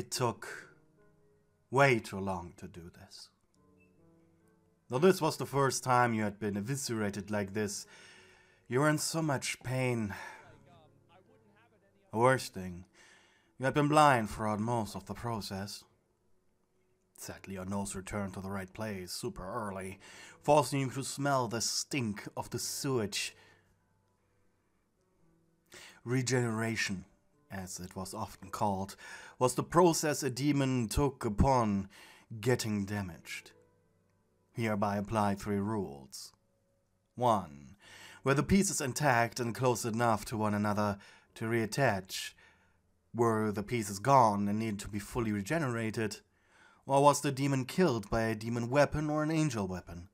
It took way too long to do this. Though this was the first time you had been eviscerated like this, you were in so much pain. The worst thing, you had been blind throughout most of the process. Sadly, your nose returned to the right place super early, forcing you to smell the stink of the sewage. Regeneration, as it was often called, was the process a demon took upon getting damaged. Hereby apply three rules. 1. Were the pieces intact and close enough to one another to reattach? Were the pieces gone and needed to be fully regenerated? Or was the demon killed by a demon weapon or an angel weapon?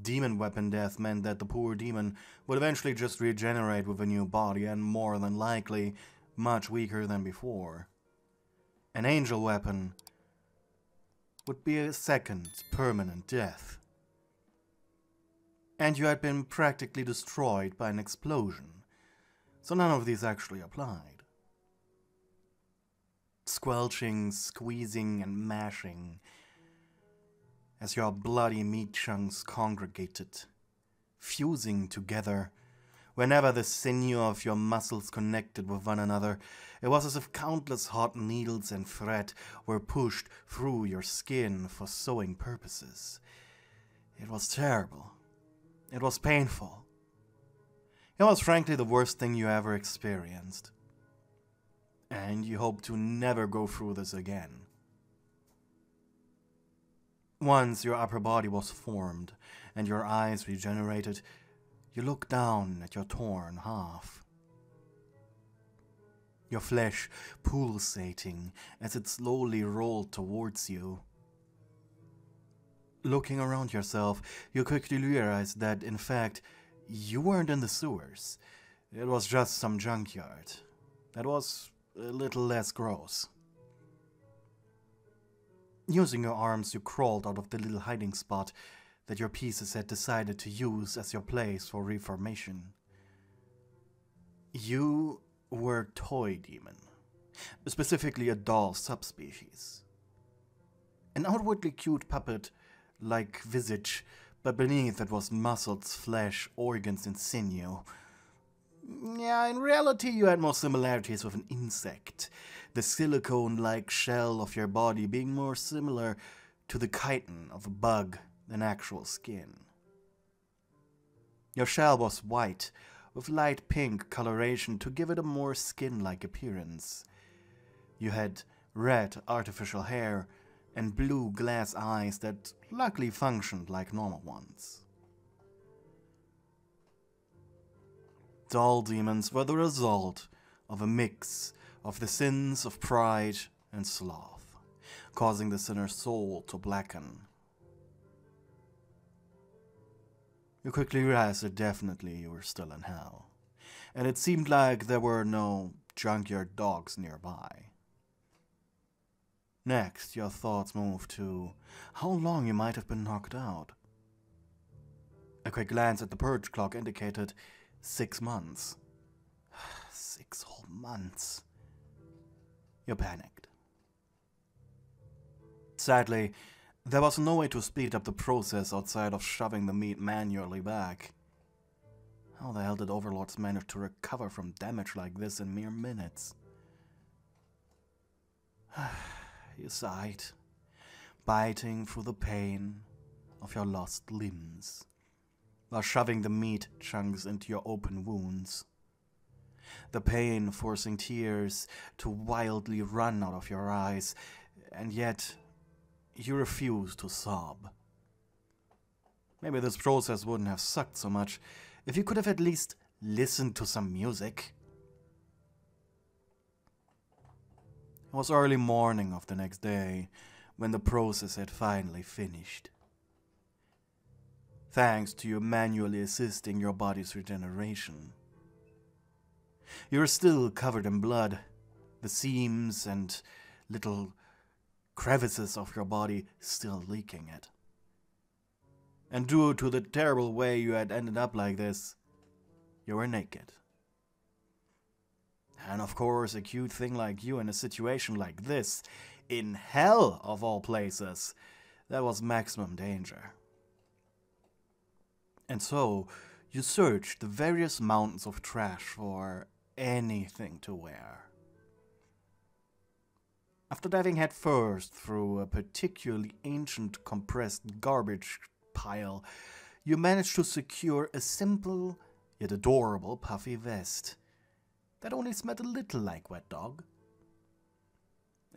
Demon weapon death meant that the poor demon would eventually just regenerate with a new body and more than likely much weaker than before. An angel weapon would be a second permanent death. And you had been practically destroyed by an explosion, so none of these actually applied. Squelching, squeezing, and mashing as your bloody meat chunks congregated, fusing together. Whenever the sinew of your muscles connected with one another, it was as if countless hot needles and thread were pushed through your skin for sewing purposes. It was terrible. It was painful. It was frankly the worst thing you ever experienced. And you hope to never go through this again. Once your upper body was formed and your eyes regenerated, you looked down at your torn half. Your flesh pulsating as it slowly rolled towards you. Looking around yourself, you quickly realized that, in fact, you weren't in the sewers. It was just some junkyard. That was a little less gross. Using your arms, you crawled out of the little hiding spot that your pieces had decided to use as your place for reformation. You were a toy demon, specifically a doll subspecies. An outwardly cute puppet-like visage, but beneath it was muscles, flesh, organs, and sinew. Yeah, in reality you had more similarities with an insect, the silicone-like shell of your body being more similar to the chitin of a bug than actual skin. Your shell was white, with light pink coloration to give it a more skin-like appearance. You had red artificial hair and blue glass eyes that luckily functioned like normal ones. Doll demons were the result of a mix of the sins of pride and sloth, causing the sinner's soul to blacken. You quickly realized that definitely you were still in hell, and it seemed like there were no junkyard dogs nearby. Next, your thoughts moved to how long you might have been knocked out. A quick glance at the purge clock indicated 6 months. 6 whole months. You panicked. Sadly, there was no way to speed up the process outside of shoving the meat manually back. How the hell did overlords manage to recover from damage like this in mere minutes? You sighed, biting through the pain of your lost limbs, while shoving the meat chunks into your open wounds. The pain forcing tears to wildly run out of your eyes, and yet you refused to sob. Maybe this process wouldn't have sucked so much if you could have at least listened to some music. It was early morning of the next day when the process had finally finished. Thanks to you manually assisting your body's regeneration. You are still covered in blood. The seams and little crevices of your body still leaking it. And due to the terrible way you had ended up like this, you were naked. And of course, a cute thing like you in a situation like this, in hell of all places, that was maximum danger. And so, you searched the various mountains of trash for anything to wear. After diving headfirst through a particularly ancient compressed garbage pile, you managed to secure a simple yet adorable puffy vest that only smelled a little like wet dog.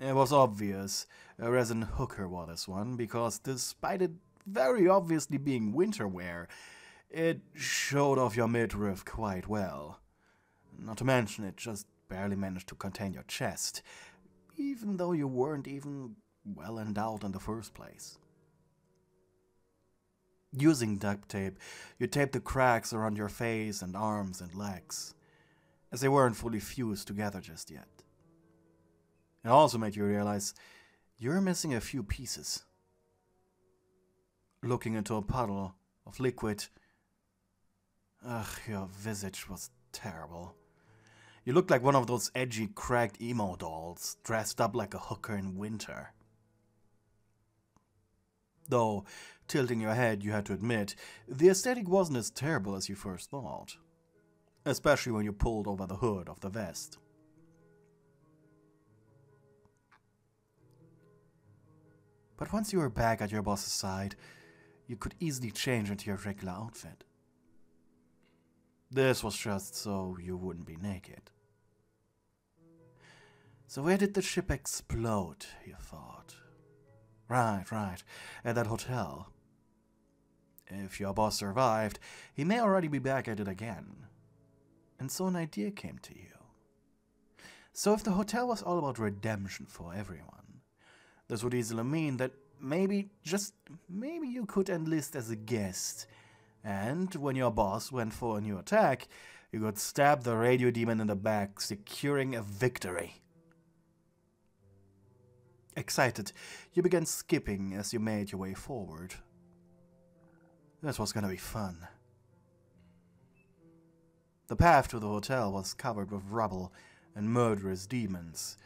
It was obvious a resin hooker wore this one, because despite it very obviously being winter wear, it showed off your midriff quite well. Not to mention, it just barely managed to contain your chest, even though you weren't even well endowed in the first place. Using duct tape, you taped the cracks around your face and arms and legs, as they weren't fully fused together just yet. It also made you realize you're missing a few pieces. Looking into a puddle of liquid, ugh, your visage was terrible. You looked like one of those edgy, cracked emo dolls, dressed up like a hooker in winter. Though, tilting your head, you had to admit, the aesthetic wasn't as terrible as you first thought. Especially when you pulled over the hood of the vest. But once you were back at your boss's side, you could easily change into your regular outfit. This was just so you wouldn't be naked. So where did the ship explode, you thought? Right, at that hotel. If your boss survived, he may already be back at it again. And so an idea came to you. So if the hotel was all about redemption for everyone, this would easily mean that maybe, just maybe, you could enlist as a guest. And when your boss went for a new attack, you could stab the radio demon in the back, securing a victory. Excited, you began skipping as you made your way forward. This was gonna be fun. The path to the hotel was covered with rubble and murderous demons.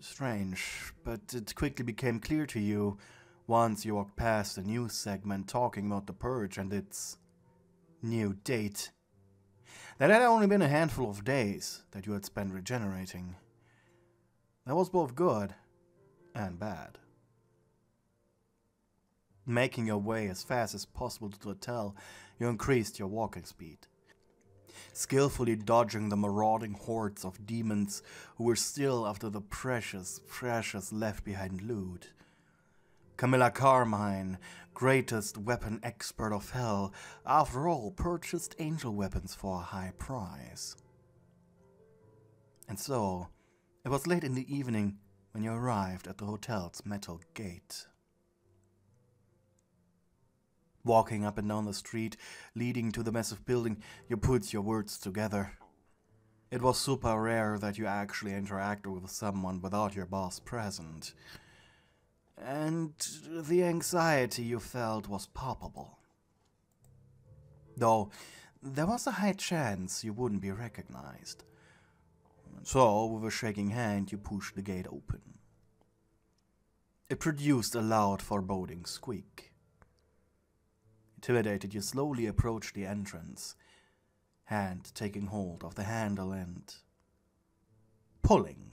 Strange, but it quickly became clear to you once you walked past a news segment talking about the Purge and its new date, that had only been a handful of days that you had spent regenerating. That was both good and bad. Making your way as fast as possible to the hotel, you increased your walking speed, skillfully dodging the marauding hordes of demons who were still after the precious left behind loot. Camilla Carmine, greatest weapon expert of hell, after all purchased angel weapons for a high price. And so, it was late in the evening when you arrived at the hotel's metal gate. Walking up and down the street leading to the massive building, you put your words together. It was super rare that you actually interacted with someone without your boss present. And the anxiety you felt was palpable. Though, there was a high chance you wouldn't be recognized. So, with a shaking hand, you pushed the gate open. It produced a loud, foreboding squeak. Intimidated, you slowly approached the entrance, hand taking hold of the handle and pulling.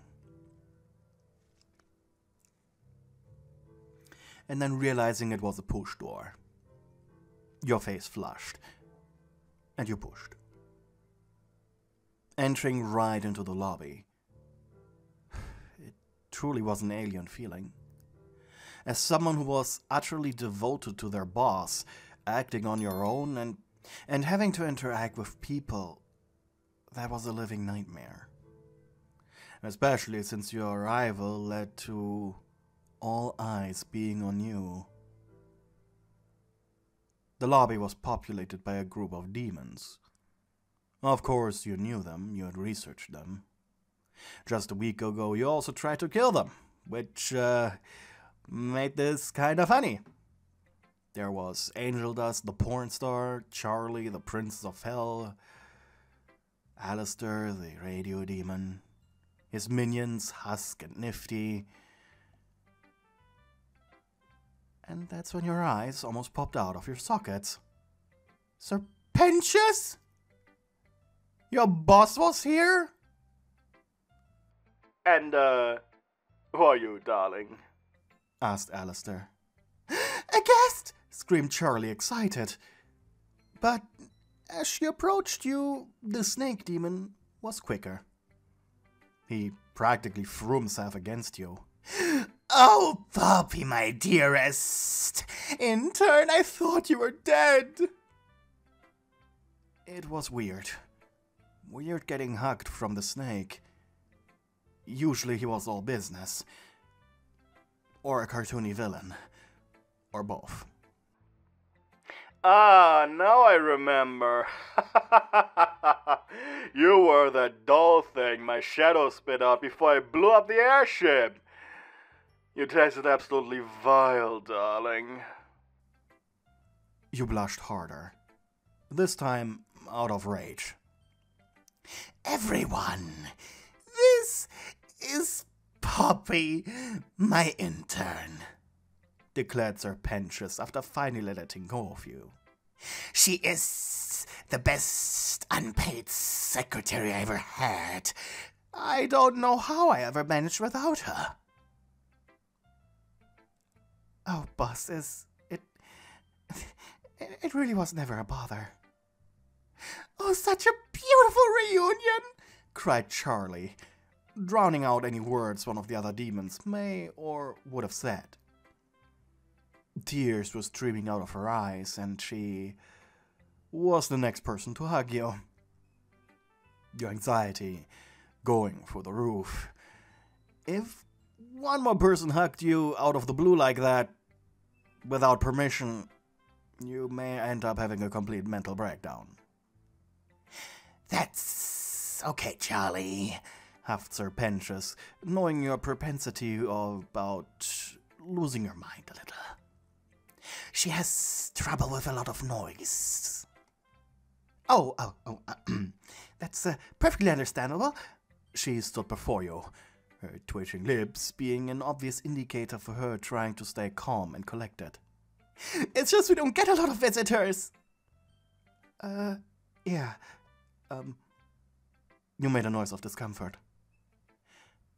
And then realizing it was a push door. Your face flushed, and you pushed. Entering right into the lobby. It truly was an alien feeling. As someone who was utterly devoted to their boss, acting on your own and having to interact with people, that was a living nightmare. Especially since your arrival led to all eyes being on you. The lobby was populated by a group of demons. Of course, you knew them, you had researched them. Just a week ago, you also tried to kill them, which made this kind of funny. There was Angel Dust, the porn star, Charlie, the Princess of Hell. Alastor, the radio demon, his minions, Husk and Nifty. And that's when your eyes almost popped out of your sockets. Sir Pentious? Your boss was here? And, who are you, darling? Asked Alastor. A guest! Screamed Charlie, excited. But as she approached you, the snake demon was quicker. He practically threw himself against you. Oh, Poppy, my dearest! In turn, I thought you were dead! It was weird. Weird getting hugged from the snake. Usually he was all business. Or a cartoony villain. Or both. Ah, now I remember. You were the doll thing my shadow spit out before I blew up the airship. You tasted absolutely vile, darling. You blushed harder. This time, out of rage. Everyone, this is Poppy, my intern, declared Sir Pentious after finally letting go of you. She is the best unpaid secretary I ever had. I don't know how I ever managed without her. Oh, bosses, it really was never a bother. Oh, such a beautiful reunion, cried Charlie, drowning out any words one of the other demons may or would have said. Tears were streaming out of her eyes, and she was the next person to hug you. Your anxiety going through the roof. If one more person hugged you out of the blue like that, without permission, you may end up having a complete mental breakdown. That's okay, Charlie, huffed Sir Pentious, knowing your propensity about losing your mind a little. She has trouble with a lot of noise. That's perfectly understandable. She stood before you, her twitching lips being an obvious indicator for her trying to stay calm and collected. It's just we don't get a lot of visitors. You made a noise of discomfort.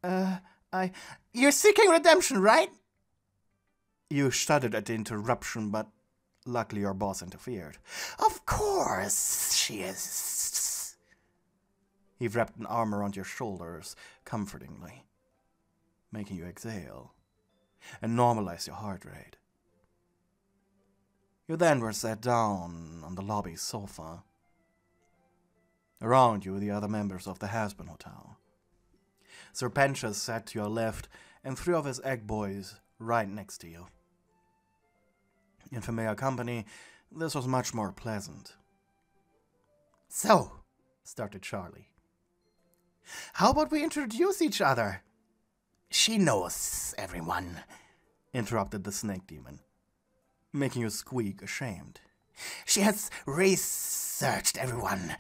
You're seeking redemption, right? You shuddered at the interruption, but luckily your boss interfered. Of course she is. He wrapped an arm around your shoulders, comfortingly, making you exhale and normalize your heart rate. You then were sat down on the lobby sofa. Around you, the other members of the Hazbin Hotel. Sir Pentious sat to your left, and three of his egg boys right next to you. In familiar company, this was much more pleasant. So, started Charlie, how about we introduce each other? She knows everyone, interrupted the snake demon, making you squeak ashamed. She has researched everyone.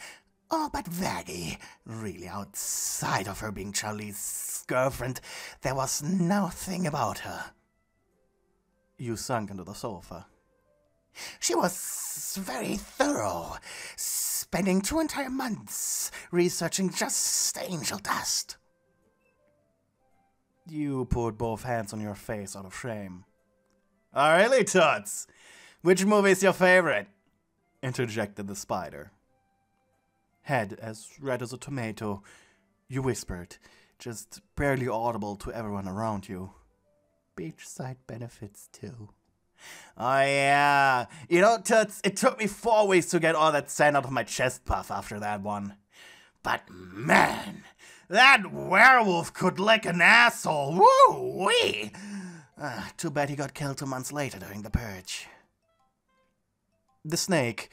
Oh, but Vaggie, really outside of her being Charlie's girlfriend, there was nothing about her. You sunk into the sofa. She was very thorough, spending 2 entire months researching just angel dust. You put both hands on your face out of shame. Oh, really, Toots? Which movie's your favorite? Interjected the spider. Head as red as a tomato, you whispered, just barely audible to everyone around you. Beachside benefits too. Oh yeah, you know, Toots, it took me 4 weeks to get all that sand out of my chest puff after that one. But man, that werewolf could lick an asshole, woo-wee! Too bad he got killed 2 months later during the purge. The snake,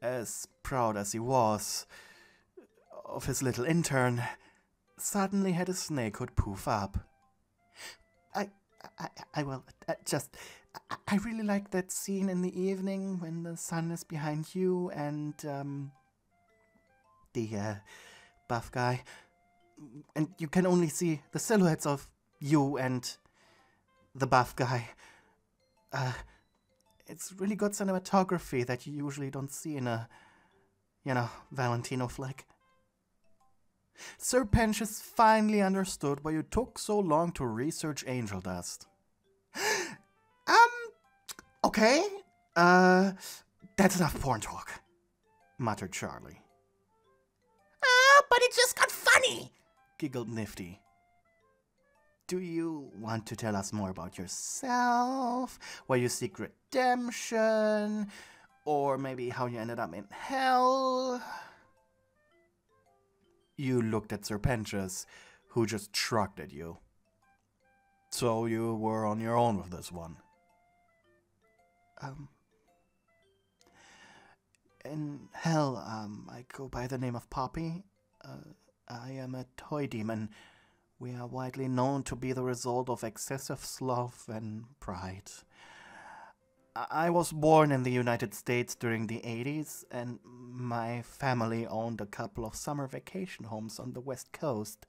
as proud as he was of his little intern, suddenly had a snakehood poof up. I really like that scene in the evening when the sun is behind you and the buff guy, and you can only see the silhouettes of you and the buff guy. It's really good cinematography that you usually don't see in a, you know, Valentino flick. Sir Pentious finally understood why you took so long to research Angel Dust. Okay. That's enough porn talk, muttered Charlie. But it just got funny, giggled Nifty. Do you want to tell us more about yourself, where you seek redemption, or maybe how you ended up in hell? You looked at Sir Pentious, who just shrugged at you. So you were on your own with this one. In hell, I go by the name of Poppy. I am a toy demon. We are widely known to be the result of excessive sloth and pride. I was born in the United States during the 80s, and my family owned a couple of summer vacation homes on the West Coast.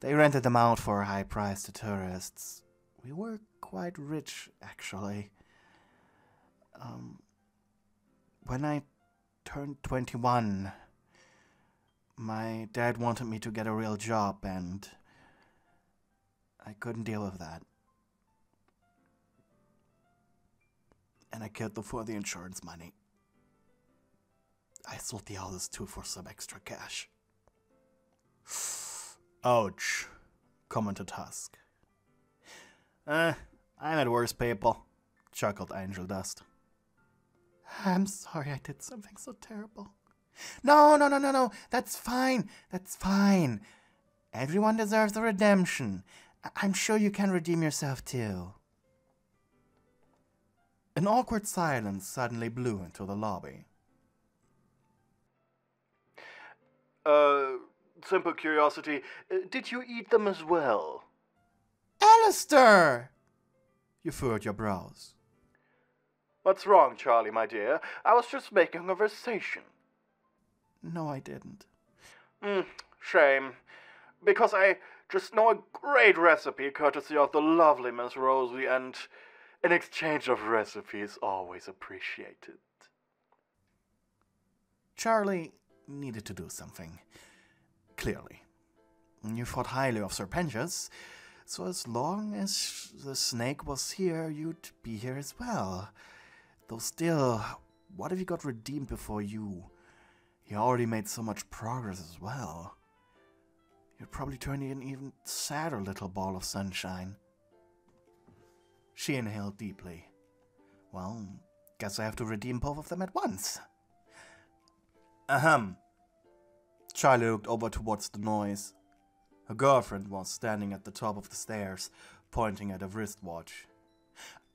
They rented them out for a high price to tourists. We were quite rich, actually. When I turned 21... my dad wanted me to get a real job, and I couldn't deal with that. And I killed them for the insurance money. I sold the others too for some extra cash. Ouch, commented Husk. I met worse people, chuckled Angel Dust. I'm sorry I did something so terrible. No, that's fine, Everyone deserves a redemption. I'm sure you can redeem yourself too. An awkward silence suddenly blew into the lobby. Simple curiosity, did you eat them as well? Alastor! You furrowed your brows. What's wrong, Charlie, my dear? I was just making a conversation. No, I didn't. Shame. Because I just know a great recipe courtesy of the lovely Miss Rosie, and an exchange of recipes always appreciated. Charlie needed to do something. Clearly. You thought highly of Sir Pentious, so as long as the snake was here, you'd be here as well. Though still, what if you got redeemed before you... you already made so much progress as well. You'd probably turn into an even sadder little ball of sunshine. She inhaled deeply. Well, guess I have to redeem both of them at once. Ahem. Charlie looked over towards the noise. Her girlfriend was standing at the top of the stairs, pointing at her wristwatch.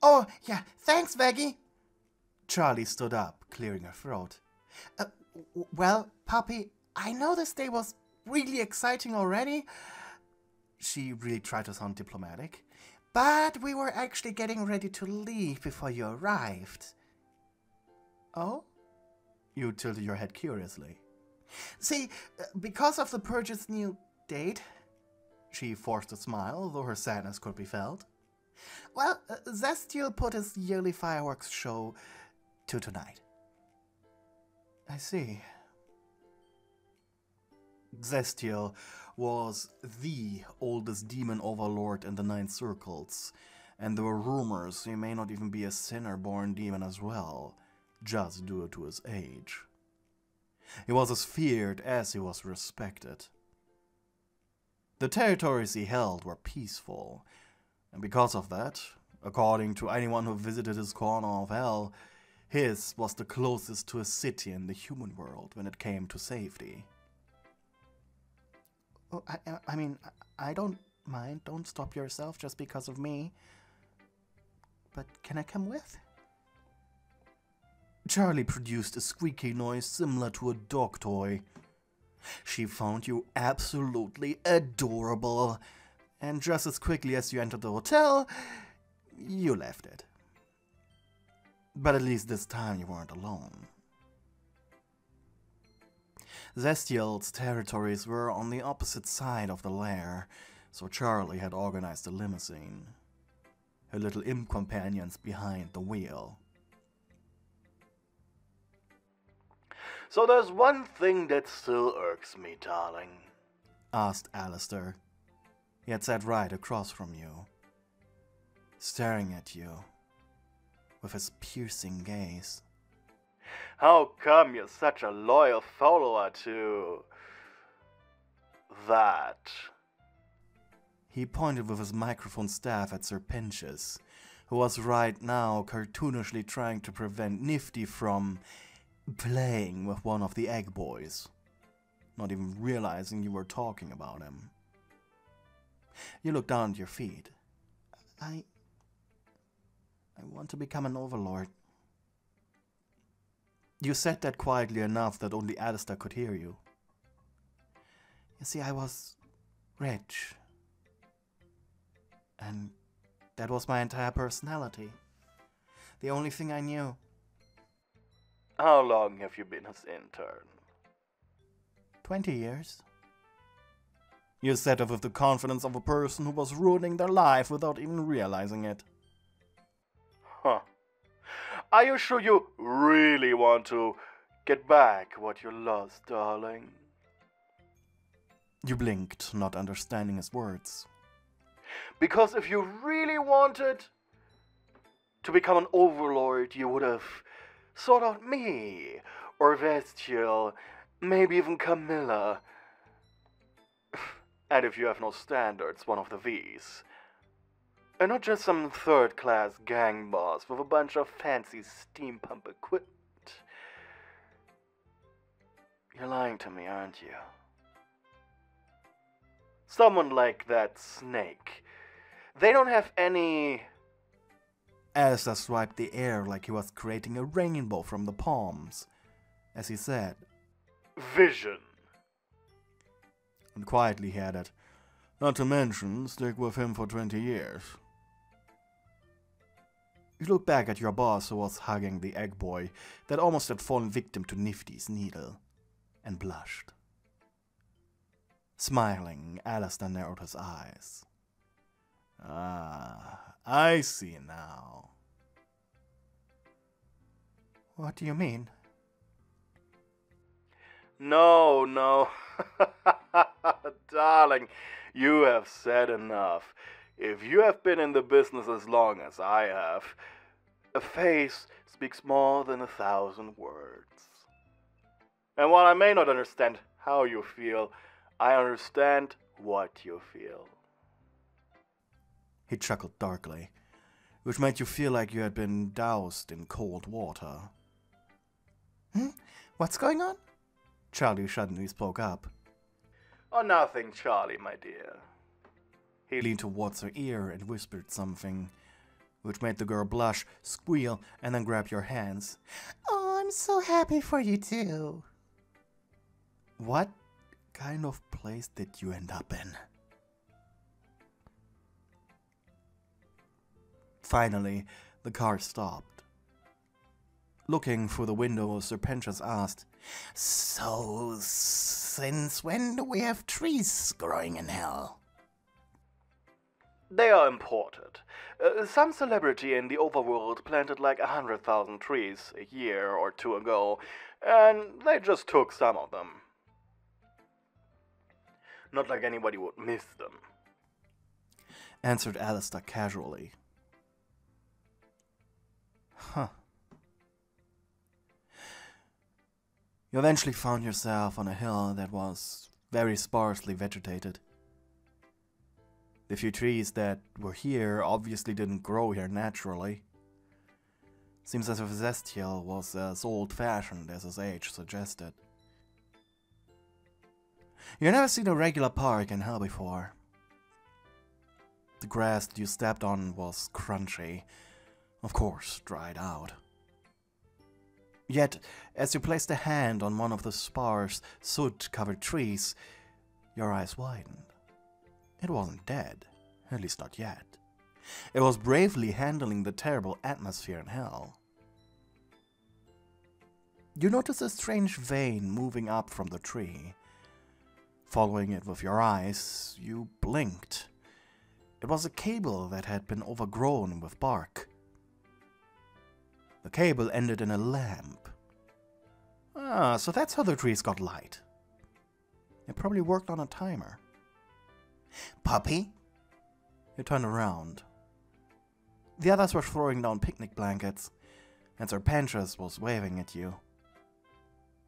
Oh, yeah, thanks, Vaggie. Charlie stood up, clearing her throat. Well, Poppy, I know this day was really exciting already. She really tried to sound diplomatic. But we were actually getting ready to leave before you arrived. Oh? You tilted your head curiously. See, because of the purge's new date... She forced a smile, though her sadness could be felt. Well, Zestial put his yearly fireworks show to tonight. I see. Zestial was the oldest demon overlord in the Nine Circles, and there were rumors he may not even be a sinner-born demon as well, just due to his age. He was as feared as he was respected. The territories he held were peaceful, and because of that, according to anyone who visited his corner of hell, his was the closest to a city in the human world when it came to safety. Oh, I mean, I don't mind. Don't stop yourself just because of me. But can I come with? Charlie produced a squeaky noise similar to a dog toy. She found you absolutely adorable. And just as quickly as you entered the hotel, you left it. But at least this time you weren't alone. Zestial's territories were on the opposite side of the lair, so Charlie had organized a limousine, her little imp companions behind the wheel. So there's one thing that still irks me, darling, asked Alastor. He had sat right across from you, staring at you with his piercing gaze. How come you're such a loyal follower to that? He pointed with his microphone staff at Sir Pentious, who was right now cartoonishly trying to prevent Nifty from playing with one of the egg boys, not even realizing you were talking about him. You looked down at your feet. I want to become an overlord. You said that quietly enough that only Alastor could hear you. You see, I was rich. And that was my entire personality. The only thing I knew. How long have you been his intern? 20 years. You said it with the confidence of a person who was ruining their life without even realizing it. Huh. Are you sure you really want to get back what you lost, darling? You blinked, not understanding his words. Because if you really wanted to become an overlord, you would have sought out me, or Vestial, maybe even Camilla. And if you have no standards, one of the V's. And not just some third-class gang boss with a bunch of fancy steam pump equipment. You're lying to me, aren't you? Someone like that snake. They don't have any... Alastor swiped the air like he was creating a rainbow from the palms. As he said, vision. And quietly he added, not to mention, stick with him for 20 years. You looked back at your boss, who was hugging the egg boy that almost had fallen victim to Nifty's needle, and blushed. Smiling, Alastor narrowed his eyes. Ah, I see now. What do you mean? No. Darling, you have said enough. If you have been in the business as long as I have, a face speaks more than 1,000 words. And while I may not understand how you feel, I understand what you feel. He chuckled darkly, which made you feel like you had been doused in cold water. What's going on? Charlie suddenly spoke up. Oh, nothing, Charlie, my dear. He leaned towards her ear and whispered something, which made the girl blush, squeal, and then grab your hands. Oh, I'm so happy for you too. What kind of place did you end up in? Finally, the car stopped. Looking through the window, Sir Pentious asked, so, since when do we have trees growing in hell? They are imported. Some celebrity in the overworld planted like 100,000 trees a year or two ago, and they just took some of them. Not like anybody would miss them, answered Alastor casually. Huh. You eventually found yourself on a hill that was very sparsely vegetated. The few trees that were here obviously didn't grow here naturally. Seems as if Zestial was as old-fashioned as his age suggested. You've never seen a regular park in hell before. The grass that you stepped on was crunchy, of course dried out. Yet, as you placed a hand on one of the sparse, soot-covered trees, your eyes widened. It wasn't dead, at least not yet. It was bravely handling the terrible atmosphere in hell. You notice a strange vein moving up from the tree. Following it with your eyes, you blinked. It was a cable that had been overgrown with bark. The cable ended in a lamp. Ah, so that's how the trees got light. It probably worked on a timer. Poppy? You turned around. The others were throwing down picnic blankets, and Sir Pentious was waving at you.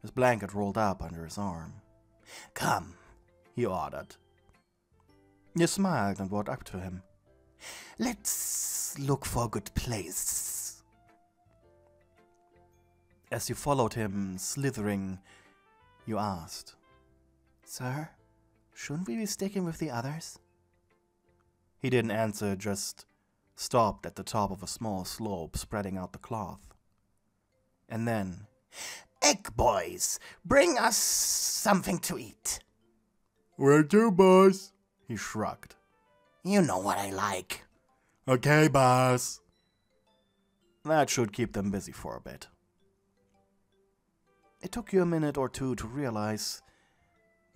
His blanket rolled up under his arm. Come, he ordered. You smiled and walked up to him. Let's look for a good place. As you followed him, slithering, you asked, Sir, shouldn't we be sticking with the others? He didn't answer, just stopped at the top of a small slope, spreading out the cloth. And then, Egg boys, bring us something to eat. Where to, boss? He shrugged. You know what I like. Okay, boss. That should keep them busy for a bit. It took you a minute or two to realize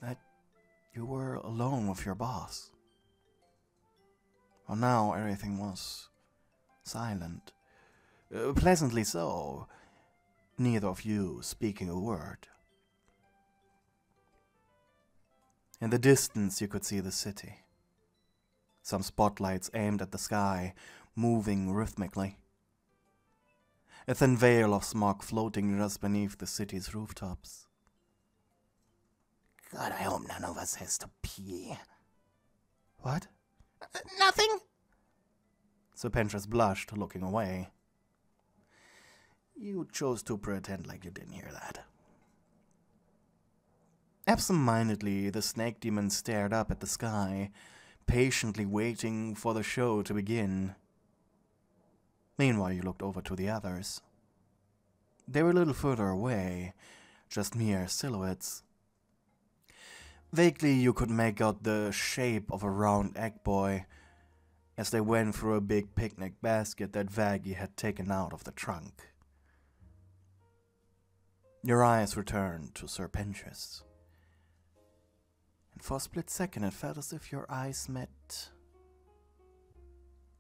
that you were alone with your boss. Well, now everything was silent. Pleasantly so. Neither of you speaking a word. In the distance you could see the city. Some spotlights aimed at the sky, moving rhythmically. A thin veil of smog floating just beneath the city's rooftops. God, I hope none of us has to pee. What? Nothing? Sir Pentious blushed, looking away. You chose to pretend like you didn't hear that. Absent-mindedly, the snake demon stared up at the sky, patiently waiting for the show to begin. Meanwhile, you looked over to the others. They were a little further away, just mere silhouettes. Vaguely, you could make out the shape of a round egg boy as they went through a big picnic basket that Vaggie had taken out of the trunk. Your eyes returned to Sir Pentious, and for a split second it felt as if your eyes met.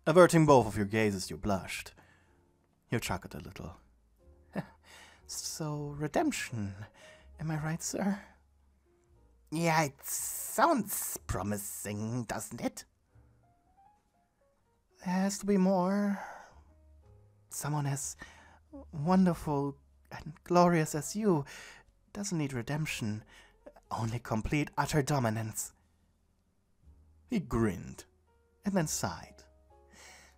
Averting both of your gazes, you blushed. You chuckled a little. So, redemption, am I right, sir? Yeah, it sounds promising, doesn't it? There has to be more. Someone as wonderful and glorious as you doesn't need redemption, only complete utter dominance. He grinned, and then sighed.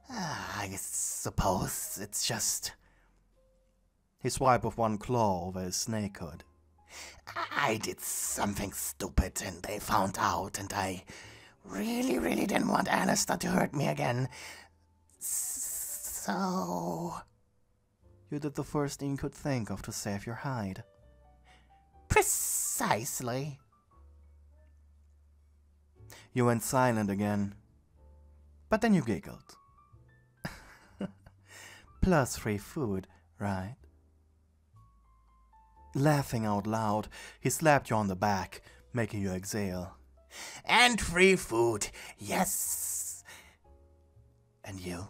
I suppose it's just... He swiped with one claw over his snake hood. I did something stupid and they found out, and I really didn't want Alastor to hurt me again. So... You did the first thing you could think of to save your hide. Precisely. You went silent again, but then you giggled. Plus free food, right? Laughing out loud, he slapped you on the back, making you exhale. And free food, yes! And you?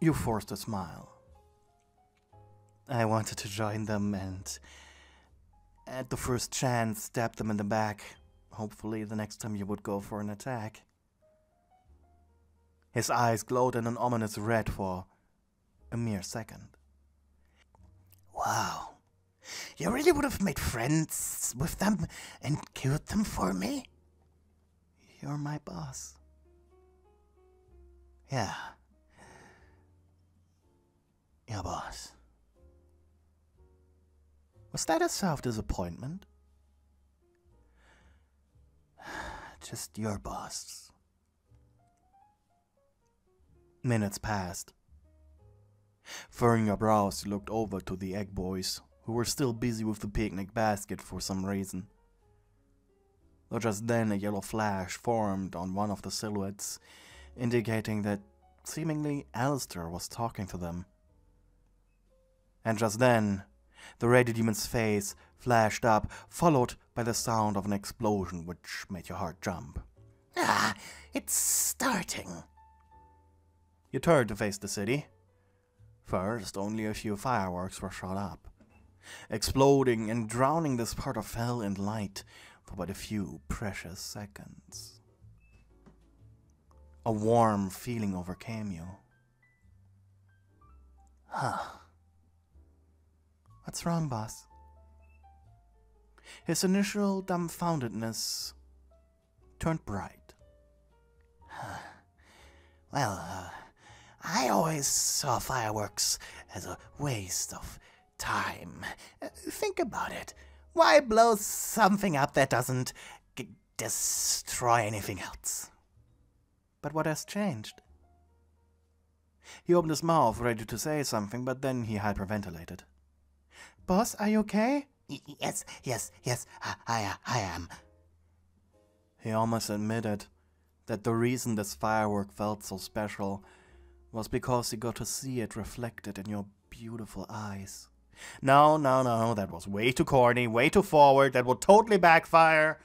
You forced a smile. I wanted to join them and, at the first chance, stab them in the back. Hopefully the next time you would go for an attack. His eyes glowed in an ominous red for a mere second. Wow. You really would have made friends with them and killed them for me? You're my boss. Yeah. Your boss. Was that a self-disappointment? Just your boss. Minutes passed. Furrowing your brows, you looked over to the egg boys, who were still busy with the picnic basket for some reason. Though just then a yellow flash formed on one of the silhouettes, indicating that seemingly Alastor was talking to them. And just then, the radio demon's face flashed up, followed by the sound of an explosion which made your heart jump. Ah, it's starting. You turned to face the city. First, only a few fireworks were shot up, exploding and drowning this part of hell in light for but a few precious seconds. A warm feeling overcame you. Huh. What's wrong, boss? His initial dumbfoundedness turned bright. Huh. Well, I always saw fireworks as a waste of time. Think about it. Why blow something up that doesn't destroy anything else? But what has changed? He opened his mouth, ready to say something, but then he hyperventilated. Boss, are you okay? Yes, I am. He almost admitted that the reason this firework felt so special was because he got to see it reflected in your beautiful eyes. No, that was way too corny, way too forward, that would totally backfire.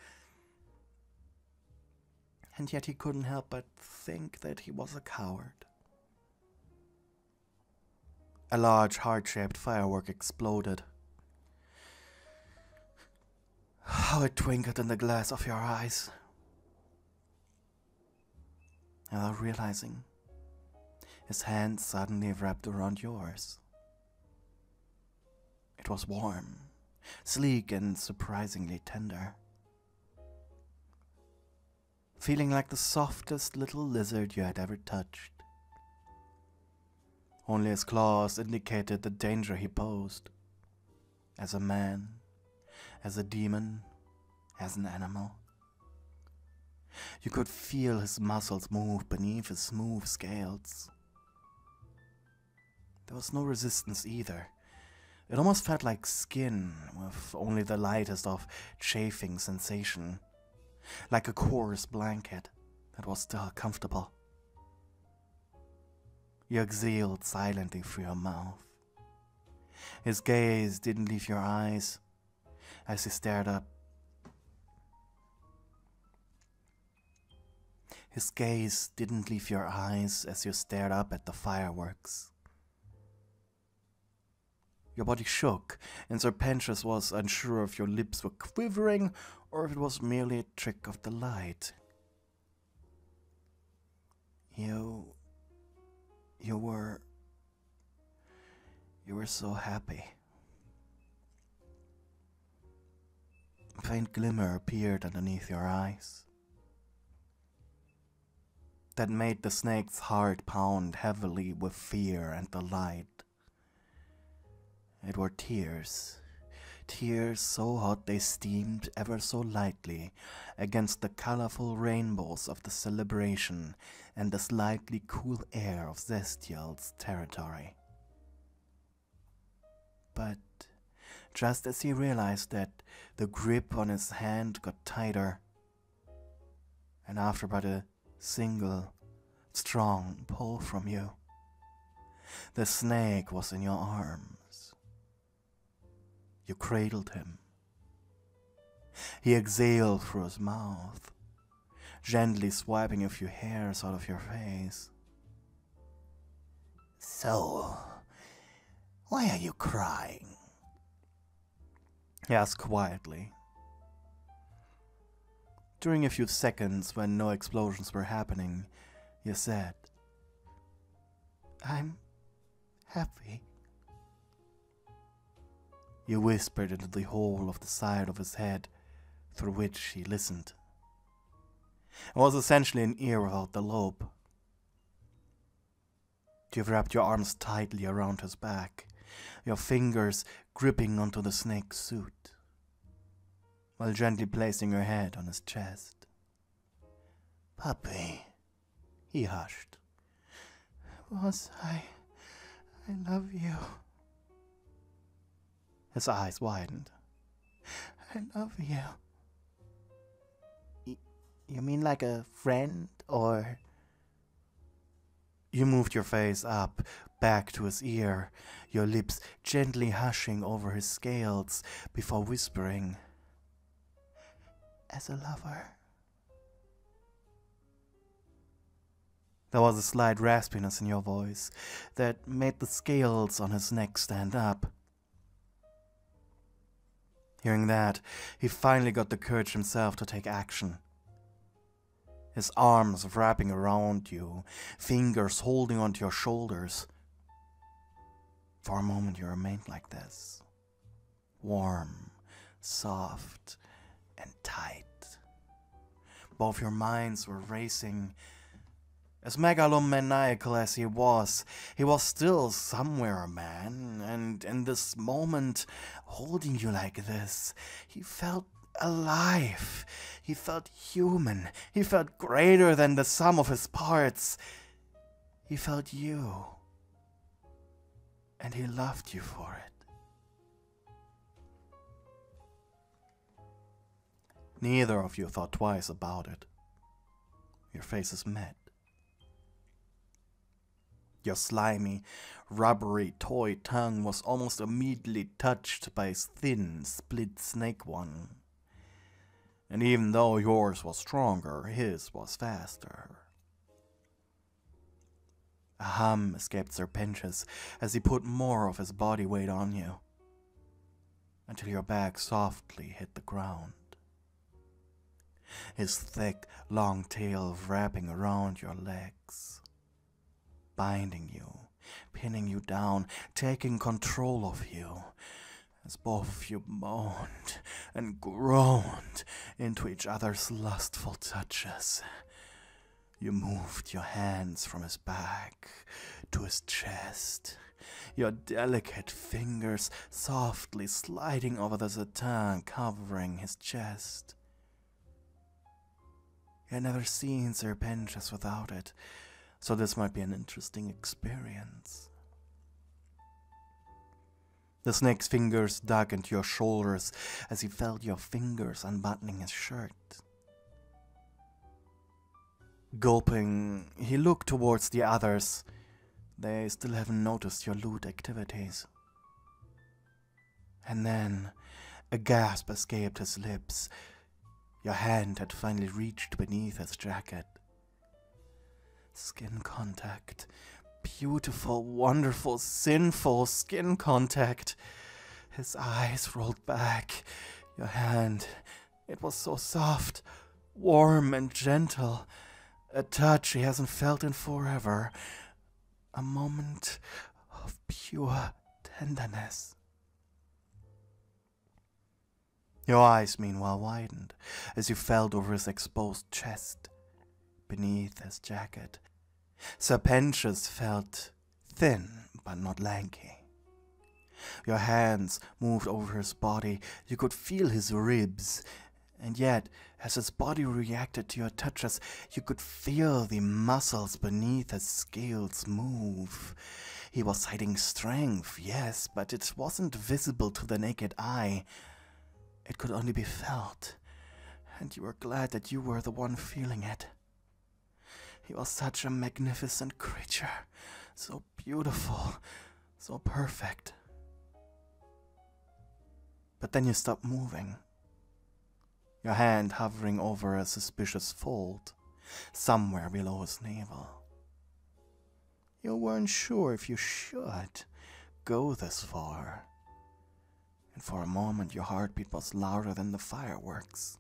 And yet he couldn't help but think that he was a coward. A large, heart-shaped firework exploded. How it twinkled in the glass of your eyes. Without realizing, his hand suddenly wrapped around yours. It was warm, sleek, and surprisingly tender. Feeling like the softest little lizard you had ever touched. Only his claws indicated the danger he posed. As a man, as a demon, as an animal. You could feel his muscles move beneath his smooth scales. There was no resistance either. It almost felt like skin, with only the lightest of chafing sensation. Like a coarse blanket that was still comfortable. You exhaled silently through your mouth. His gaze didn't leave your eyes as he stared up. His gaze didn't leave your eyes as you stared up at the fireworks. Your body shook, and Sir Pentious was unsure if your lips were quivering or if it was merely a trick of the light. You were so happy. A faint glimmer appeared underneath your eyes. That made the snake's heart pound heavily with fear and delight. It were tears, tears so hot they steamed ever so lightly against the colorful rainbows of the celebration and the slightly cool air of Zestial's territory. But just as he realized that, the grip on his hand got tighter, and after but a single, strong pull from you, the snake was in your arm. You cradled him. He exhaled through his mouth, gently swiping a few hairs out of your face. So, why are you crying? He asked quietly. During a few seconds when no explosions were happening, you said, I'm happy. You whispered into the hole of the side of his head, through which he listened. It was essentially an ear without the lobe. You wrapped your arms tightly around his back, your fingers gripping onto the snake's suit, while gently placing your head on his chest. Puppy, he hushed. Boss, I love you. His eyes widened. I love you. You mean like a friend, or? You moved your face up, back to his ear, your lips gently hushing over his scales before whispering, "As a lover." There was a slight raspiness in your voice that made the scales on his neck stand up. Hearing that, he finally got the courage himself to take action. His arms wrapping around you, fingers holding onto your shoulders. For a moment you remained like this, warm, soft, and tight. Both your minds were racing. As megalomaniacal as he was still somewhere a man, and in this moment, holding you like this, he felt alive. He felt human. He felt greater than the sum of his parts. He felt you. And he loved you for it. Neither of you thought twice about it. Your faces met. Your slimy, rubbery toy tongue was almost immediately touched by his thin, split snake one. And even though yours was stronger, his was faster. A hum escaped Sir Pentious as he put more of his body weight on you, until your back softly hit the ground. His thick, long tail wrapping around your legs, binding you, pinning you down, taking control of you, as both of you moaned and groaned into each other's lustful touches. You moved your hands from his back to his chest, your delicate fingers softly sliding over the satin covering his chest. You had never seen Sir Pentious without it, so this might be an interesting experience. The snake's fingers dug into your shoulders as he felt your fingers unbuttoning his shirt. Gulping, he looked towards the others. They still haven't noticed your lewd activities. And then, a gasp escaped his lips. Your hand had finally reached beneath his jacket. Skin contact. Beautiful, wonderful, sinful skin contact. His eyes rolled back. Your hand. It was so soft, warm and gentle. A touch he hasn't felt in forever. A moment of pure tenderness. Your eyes meanwhile widened as you felt over his exposed chest. Beneath his jacket, Sir Pentious felt thin but not lanky. Your hands moved over his body, you could feel his ribs, and yet, as his body reacted to your touches, you could feel the muscles beneath his scales move. He was hiding strength, yes, but it wasn't visible to the naked eye. It could only be felt, and you were glad that you were the one feeling it. He was such a magnificent creature, so beautiful, so perfect. But then you stopped moving, your hand hovering over a suspicious fold, somewhere below his navel. You weren't sure if you should go this far, and for a moment your heartbeat was louder than the fireworks.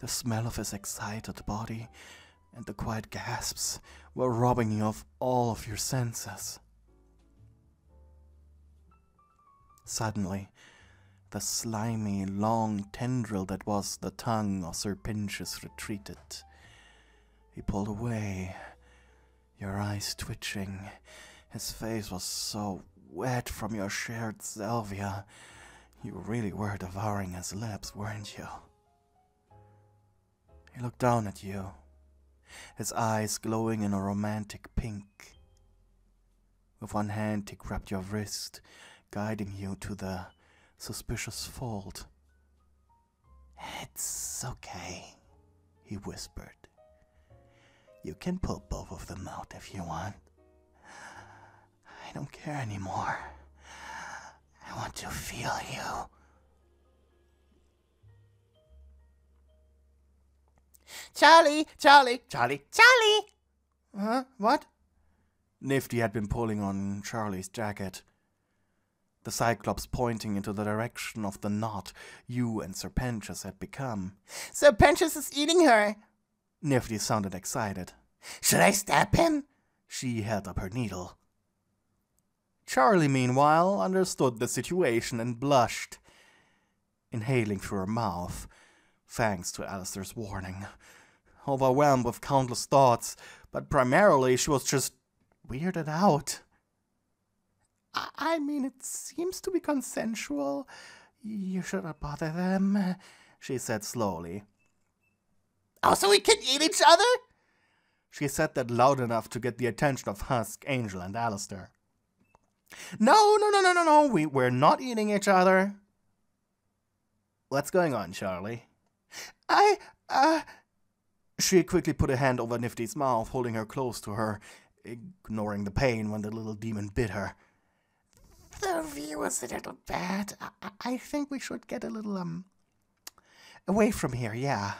The smell of his excited body and the quiet gasps were robbing you of all of your senses. Suddenly, the slimy, long tendril that was the tongue of Sir Pentious retreated. He pulled away, your eyes twitching. His face was so wet from your shared salvia. You really were devouring his lips, weren't you? He looked down at you, his eyes glowing in a romantic pink. With one hand he grabbed your wrist, guiding you to the suspicious fold. "It's okay," he whispered. You can pull both of them out if you want. I don't care anymore. I want to feel you. Charlie! Charlie! Charlie! Charlie! Huh? What? Nifty had been pulling on Charlie's jacket. The Cyclops pointing into the direction of the knot you and Sir Pentious had become. Sir Pentious is eating her! Nifty sounded excited. Should I stab him? She held up her needle. Charlie, meanwhile, understood the situation and blushed, inhaling through her mouth, thanks to Alastor's warning. Overwhelmed with countless thoughts, but primarily she was just weirded out. I mean, it seems to be consensual. You shouldn't bother them, she said slowly. Oh, so we can eat each other? She said that loud enough to get the attention of Husk, Angel, and Alastor. No, we're not eating each other. What's going on, Charlie? She quickly put a hand over Nifty's mouth, holding her close to her, ignoring the pain when the little demon bit her. The view was a little bad. I think we should get a little, away from here, yeah.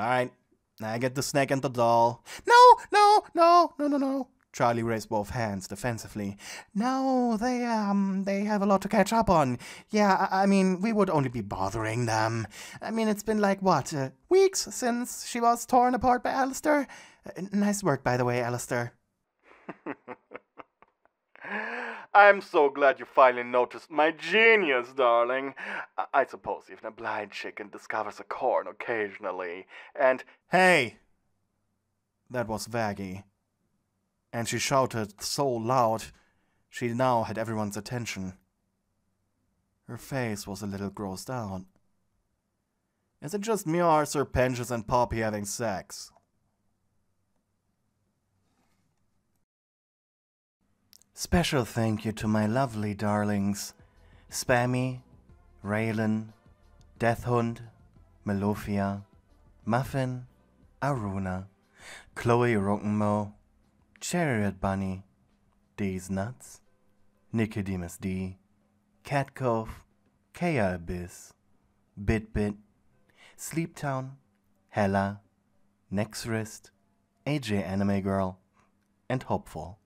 Alright, now get the snake and the doll. No. Charlie raised both hands defensively. No, they have a lot to catch up on. Yeah, I mean, we would only be bothering them. I mean, it's been like, what, weeks since she was torn apart by Alastor? Nice work, by the way, Alastor. I'm so glad you finally noticed my genius, darling. I suppose even a blind chicken discovers a corn occasionally, and... Hey! That was Vaggie. And she shouted so loud, she now had everyone's attention. Her face was a little grossed out. Is it just me or Sir Pentious and Poppy having sex? Special thank you to my lovely darlings, Spammy, Raylan, Deathhound, Melofia, Muffin, Aruna, Chloe Rokenmo, Chariot Bunny, These Nuts, Nicodemus D, Cat Cove, Kea Abyss, Bitbit, Sleeptown, Hella, Nexrist, AJ Anime Girl, and Hopeful.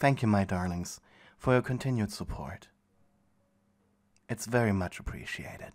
Thank you, my darlings, for your continued support. It's very much appreciated.